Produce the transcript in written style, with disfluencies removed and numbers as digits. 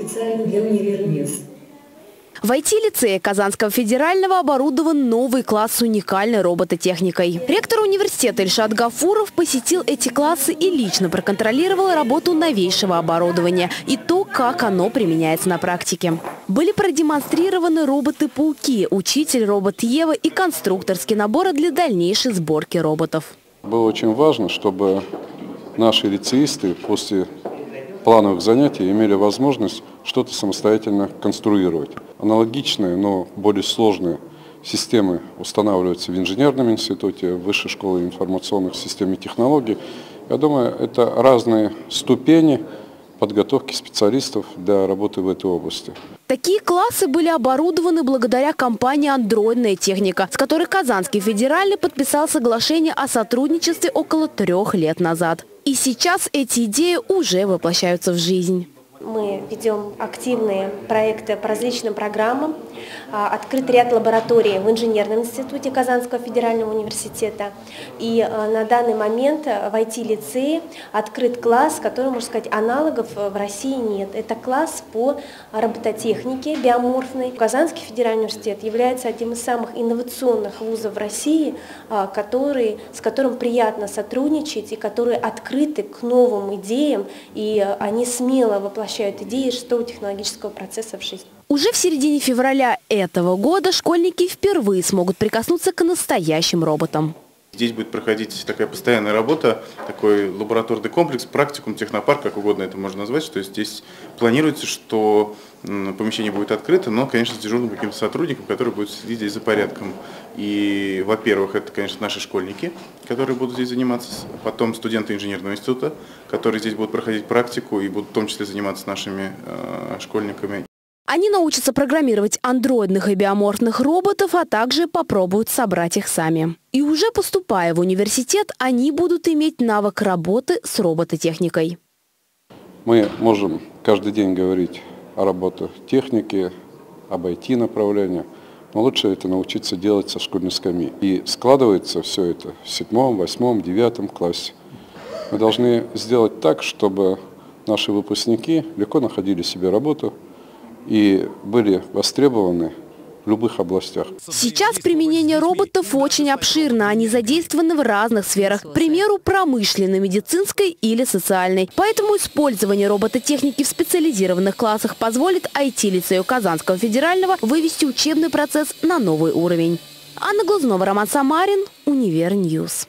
специально для Универньюз. В IT-лицее Казанского федерального оборудован новый класс с уникальной робототехникой. Ректор университета Ильшат Гафуров посетил эти классы и лично проконтролировал работу новейшего оборудования и то, как оно применяется на практике. Были продемонстрированы роботы-пауки, учитель-робот Ева и конструкторские наборы для дальнейшей сборки роботов. Было очень важно, чтобы наши лицеисты после плановых занятий имели возможность что-то самостоятельно конструировать. Аналогичные, но более сложные системы устанавливаются в Инженерном институте, в Высшей школе информационных систем и технологий. Я думаю, это разные ступени подготовки специалистов для работы в этой области. Такие классы были оборудованы благодаря компании «Андроидная техника», с которой Казанский федеральный подписал соглашение о сотрудничестве около 3 лет назад. И сейчас эти идеи уже воплощаются в жизнь. Мы ведем активные проекты по различным программам. Открыт ряд лабораторий в Инженерном институте Казанского федерального университета. И на данный момент в IT-лицее открыт класс, который, можно сказать, аналогов в России нет. Это класс по робототехнике биоморфной. Казанский федеральный университет является одним из самых инновационных вузов в России, с которым приятно сотрудничать и которые открыты к новым идеям, и они смело воплощаются идеи, что технологического процесса в жизни. Уже в середине февраля этого года школьники впервые смогут прикоснуться к настоящим роботам. Здесь будет проходить такая постоянная работа, такой лабораторный комплекс, практикум, технопарк, как угодно это можно назвать. То есть здесь планируется, что помещение будет открыто, но, конечно, с дежурным каким-то сотрудником, который будет следить здесь за порядком. И, во-первых, это, конечно, наши школьники, которые будут здесь заниматься, потом студенты Инженерного института, которые здесь будут проходить практику и будут в том числе заниматься нашими школьниками. Они научатся программировать андроидных и биоморфных роботов, а также попробуют собрать их сами. И уже поступая в университет, они будут иметь навык работы с робототехникой. Мы можем каждый день говорить о робототехнике, об IT-направлении, но лучше это научиться делать со школьной скамьи. И складывается все это в 7, 8, 9 классе. Мы должны сделать так, чтобы наши выпускники легко находили себе работу и были востребованы в любых областях. Сейчас применение роботов очень обширно. Они задействованы в разных сферах, к примеру, промышленной, медицинской или социальной. Поэтому использование робототехники в специализированных классах позволит IT-лицею Казанского федерального вывести учебный процесс на новый уровень. Анна Глазунова, Роман Самарин, Универньюз.